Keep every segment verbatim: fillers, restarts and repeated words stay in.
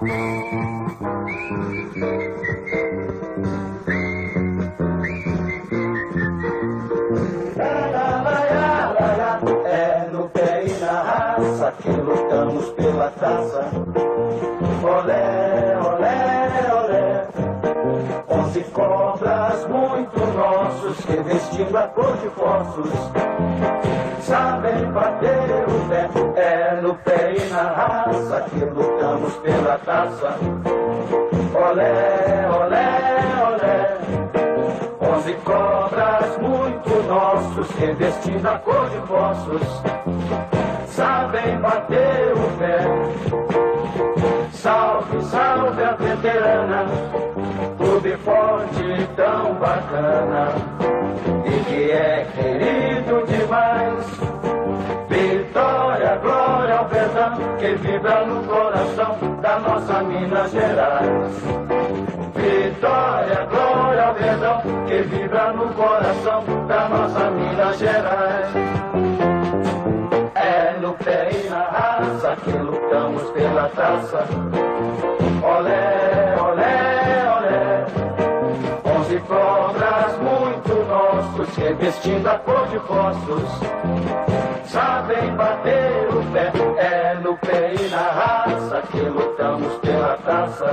É no pé e na raça que lutamos pela taça. Olé, olé, olé. Onze cobras muito nossos que vestindo a cor de fossos sabem bater o pé. É no pé e na raça que lutamos pela taça. Olé, olé, olé. Onze cobras muito nossos que vestindo a cor de vossos sabem bater o pé. Salve, salve a veterana, clube forte tão bacana e que é querido demais. Vitória, glória ao Verdão que vibra no coração da nossa Minas Gerais. Vitória, glória ao Verdão que vibra no coração da nossa Minas Gerais. É no pé e na raça que lutamos pela taça. Olé, olé, olé. Onze cobras muito nossos que vestindo a cor de fossos sabem bater o pé. É no pé e na raça que lutamos pela taça.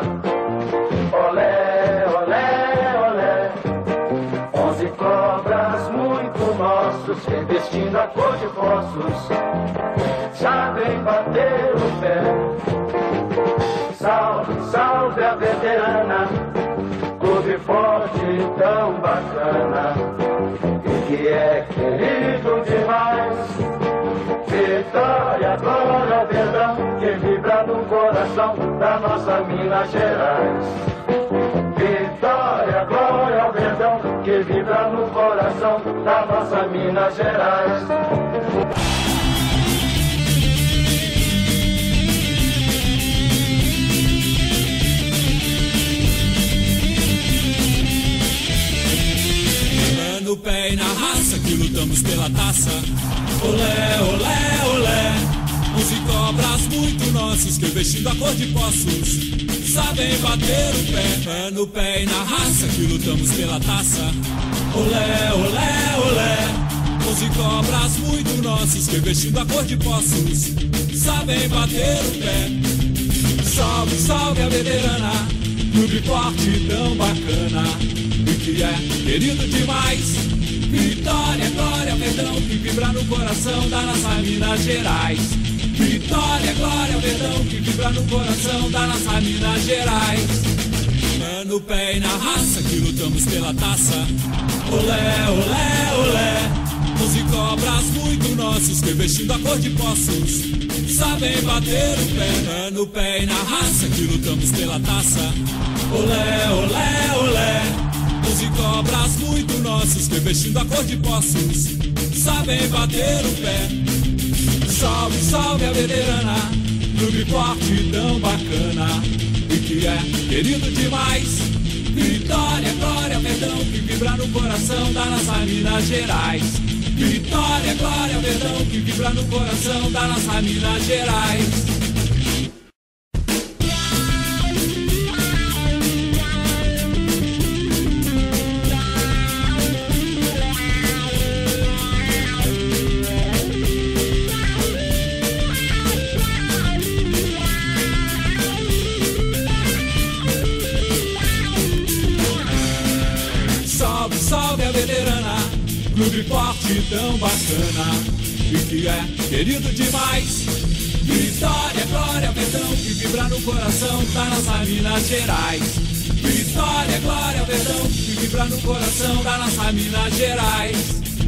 Olé, olé, olé. Onze cobras muito nossos revestindo a cor de vossos sabem bater o pé. Salve, salve a veterana, clube forte tão bacana e que é querido demais. Vitória, glória ao Verdão que vibra no coração da nossa Minas Gerais. Vitória, glória ao Verdão que vibra no coração da nossa Minas Gerais. No pé e na raça que lutamos pela taça. Olé, olé, olé. Onze cobras muito nossos que vestindo a cor de poços sabem bater o pé. É no pé e na raça que lutamos pela taça. Olé, olé, olé. Onze cobras muito nossos que vestindo a cor de poços sabem bater o pé. Salve, salve a veterana, clube forte tão bacana que é querido demais. Vitória, glória, Verdão que vibra no coração da nossa Minas Gerais. Vitória, glória, Verdão que vibra no coração da nossa Minas Gerais. É no pé e na raça que lutamos pela taça. Olé, olé, olé. Onze cobras muito nossos que vestindo a cor de poços sabem bater o pé. É no pé e na raça que lutamos pela taça. Olé, olé, olé. Onze cobras muito nossos que vestindo a cor de poços sabem bater o pé. Salve, salve a veterana, clube forte tão bacana e que é querido demais. Vitória, glória, Verdão que vibra no coração da nossa Minas Gerais. Vitória, glória, Verdão que vibra no coração da nossa Minas Gerais. Clube forte tão bacana e que é querido demais. Vitória, glória, Verdão que vibra no coração da nossa Minas Gerais. Vitória, glória, Verdão que vibra no coração da nossa Minas Gerais.